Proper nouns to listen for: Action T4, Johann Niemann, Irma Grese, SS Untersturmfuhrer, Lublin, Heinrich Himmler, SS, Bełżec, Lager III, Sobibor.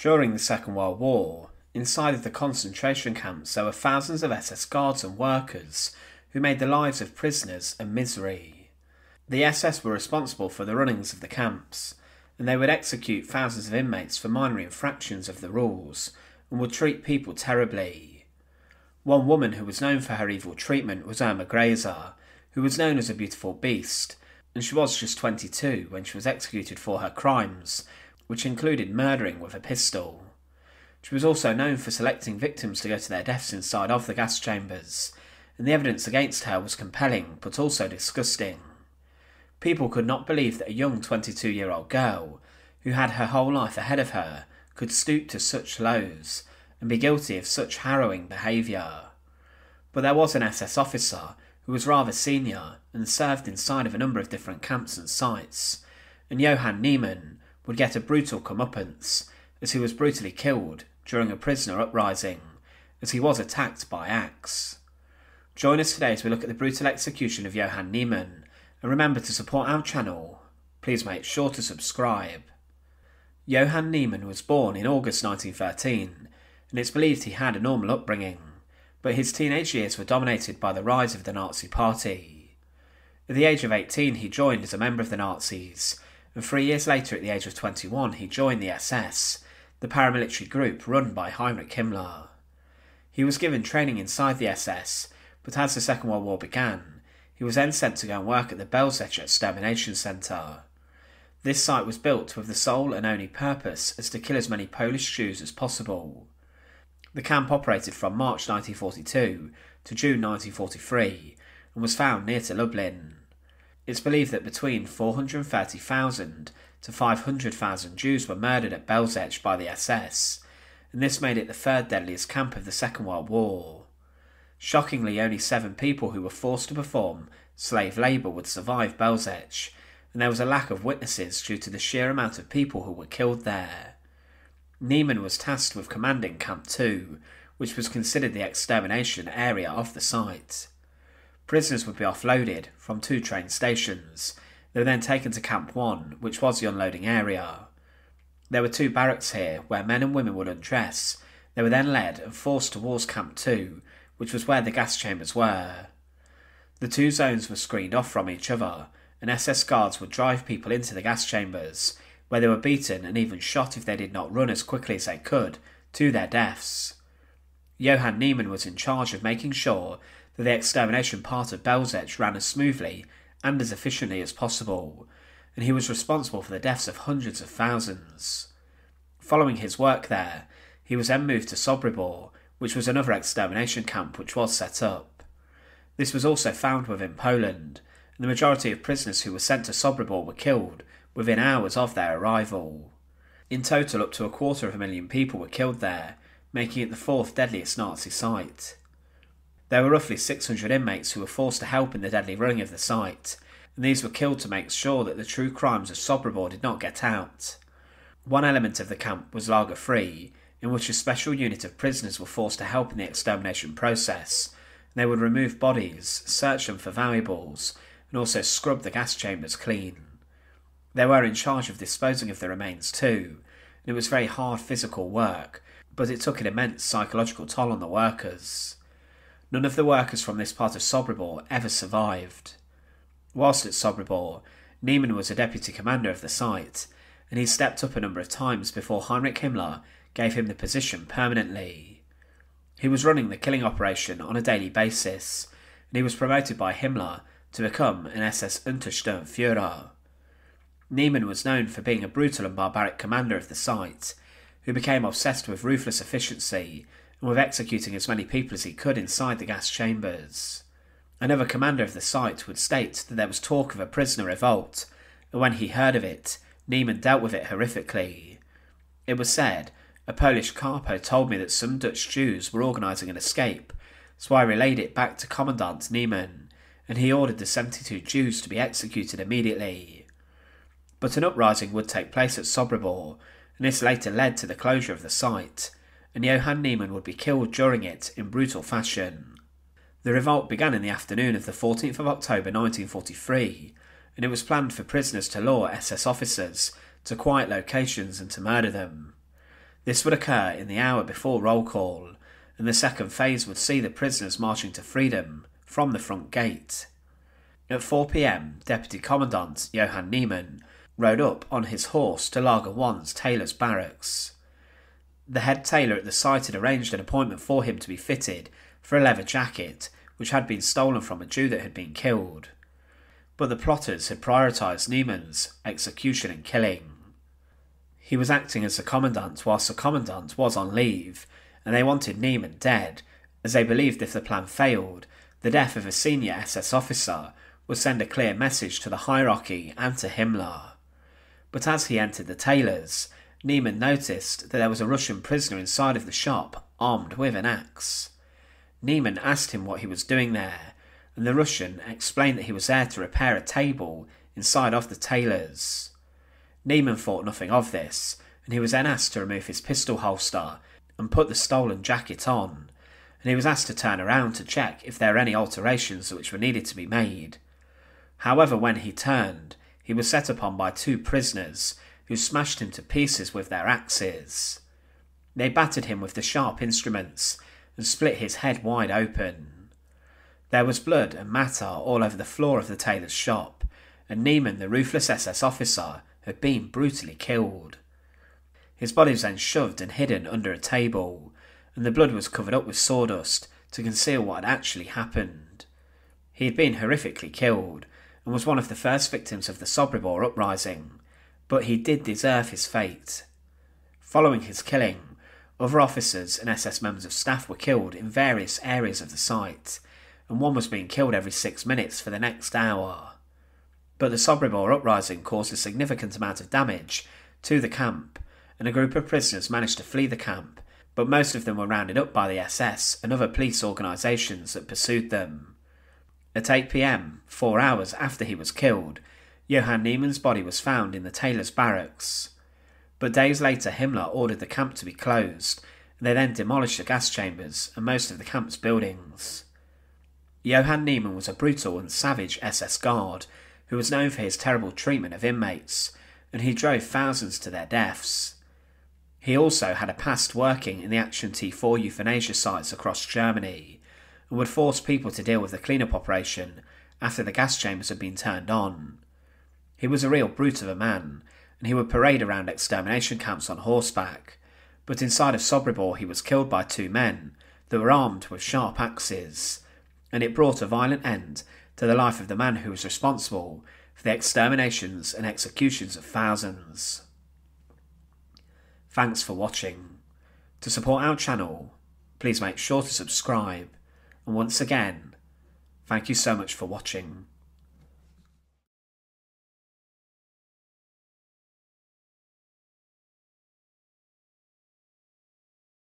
During the Second World War, inside of the concentration camps there were thousands of SS guards and workers who made the lives of prisoners a misery. The SS were responsible for the runnings of the camps, and they would execute thousands of inmates for minor infractions of the rules, and would treat people terribly. One woman who was known for her evil treatment was Irma Grese, who was known as a beautiful beast, and she was just 22 when she was executed for her crimes, which included murdering with a pistol. She was also known for selecting victims to go to their deaths inside of the gas chambers, and the evidence against her was compelling but also disgusting. People could not believe that a young 22-year-old girl, who had her whole life ahead of her, could stoop to such lows and be guilty of such harrowing behaviour. But there was an SS officer who was rather senior and served inside of a number of different camps and sites, and Johann Niemann would get a brutal comeuppance as he was brutally killed during a prisoner uprising, as he was attacked by axe. Join us today as we look at the brutal execution of Johann Niemann, and remember to support our channel. Please make sure to subscribe. Johann Niemann was born in August 1913, and it's believed he had a normal upbringing, but his teenage years were dominated by the rise of the Nazi Party. At the age of 18 he joined as a member of the Nazis, and 3 years later at the age of 21 he joined the SS, the paramilitary group run by Heinrich Himmler. He was given training inside the SS, but as the Second World War began, he was then sent to go and work at the Bełżec extermination centre. This site was built with the sole and only purpose as to kill as many Polish Jews as possible. The camp operated from March 1942 to June 1943 and was found near to Lublin. It's believed that between 430,000 to 500,000 Jews were murdered at Bełżec by the SS, and this made it the third deadliest camp of the Second World War. Shockingly, only 7 people who were forced to perform slave labour would survive Bełżec, and there was a lack of witnesses due to the sheer amount of people who were killed there. Niemann was tasked with commanding Camp 2, which was considered the extermination area of the site. Prisoners would be offloaded from 2 train stations. They were then taken to Camp 1, which was the unloading area. There were 2 barracks here, where men and women would undress. They were then led and forced towards Camp 2, which was where the gas chambers were. The 2 zones were screened off from each other, and SS guards would drive people into the gas chambers, where they were beaten and even shot if they did not run as quickly as they could to their deaths. Johann Niemann was in charge of making sure that the extermination part of Bełżec ran as smoothly and as efficiently as possible, and he was responsible for the deaths of hundreds of thousands. Following his work there, he was then moved to Sobibor, which was another extermination camp which was set up. This was also found within Poland, and the majority of prisoners who were sent to Sobibor were killed within hours of their arrival. In total, up to a quarter of a million people were killed there, making it the 4th deadliest Nazi site. There were roughly 600 inmates who were forced to help in the deadly running of the site, and these were killed to make sure that the true crimes of Sobibor did not get out. One element of the camp was Lager III, in which a special unit of prisoners were forced to help in the extermination process, and they would remove bodies, search them for valuables, and also scrub the gas chambers clean. They were in charge of disposing of the remains too, and it was very hard physical work, but it took an immense psychological toll on the workers. None of the workers from this part of Sobibor ever survived. Whilst at Sobibor, Niemann was a deputy commander of the site, and he stepped up a number of times before Heinrich Himmler gave him the position permanently. He was running the killing operation on a daily basis, and he was promoted by Himmler to become an SS Untersturmfuhrer. Niemann was known for being a brutal and barbaric commander of the site, who became obsessed with ruthless efficiency and with executing as many people as he could inside the gas chambers. Another commander of the site would state that there was talk of a prisoner revolt, and when he heard of it, Niemann dealt with it horrifically. It was said, "A Polish capo told me that some Dutch Jews were organising an escape, so I relayed it back to Commandant Niemann, and he ordered the 72 Jews to be executed immediately." But an uprising would take place at Sobibor, and this later led to the closure of the site, and Johann Niemann would be killed during it in brutal fashion. The revolt began in the afternoon of the 14th of October 1943, and it was planned for prisoners to lure SS officers to quiet locations and to murder them. This would occur in the hour before roll call, and the second phase would see the prisoners marching to freedom from the front gate. At 4 PM, Deputy Commandant Johann Niemann rode up on his horse to Lager I's tailor's barracks. The head tailor at the site had arranged an appointment for him to be fitted for a leather jacket which had been stolen from a Jew that had been killed, but the plotters had prioritised Niemann's execution and killing. He was acting as the commandant whilst the commandant was on leave, and they wanted Niemann dead, as they believed if the plan failed, the death of a senior SS officer would send a clear message to the hierarchy and to Himmler. But as he entered the tailor's, Niemann noticed that there was a Russian prisoner inside of the shop, armed with an axe. Niemann asked him what he was doing there, and the Russian explained that he was there to repair a table inside of the tailor's. Niemann thought nothing of this, and he was then asked to remove his pistol holster and put the stolen jacket on, and he was asked to turn around to check if there were any alterations which were needed to be made. However, when he turned, he was set upon by two prisoners who smashed him to pieces with their axes. They battered him with the sharp instruments and split his head wide open. There was blood and matter all over the floor of the tailor's shop, and Niemann, the ruthless SS officer, had been brutally killed. His body was then shoved and hidden under a table, and the blood was covered up with sawdust to conceal what had actually happened. He had been horrifically killed, and was one of the first victims of the Sobibor uprising, but he did deserve his fate. Following his killing, other officers and SS members of staff were killed in various areas of the site, and one was being killed every 6 minutes for the next hour. But the Sobibor uprising caused a significant amount of damage to the camp, and a group of prisoners managed to flee the camp, but most of them were rounded up by the SS and other police organisations that pursued them. At 8 PM, 4 hours after he was killed, Johann Niemann's body was found in the tailor's barracks. But days later Himmler ordered the camp to be closed, and they then demolished the gas chambers and most of the camp's buildings. Johann Niemann was a brutal and savage SS guard who was known for his terrible treatment of inmates, and he drove thousands to their deaths. He also had a past working in the Action T4 euthanasia sites across Germany, and would force people to deal with the cleanup operation after the gas chambers had been turned on. He was a real brute of a man, and he would parade around extermination camps on horseback, but inside of Sobibor he was killed by two men that were armed with sharp axes, and it brought a violent end to the life of the man who was responsible for the exterminations and executions of thousands. Thanks for watching. To support our channel, please make sure to subscribe, and once again, thank you so much for watching.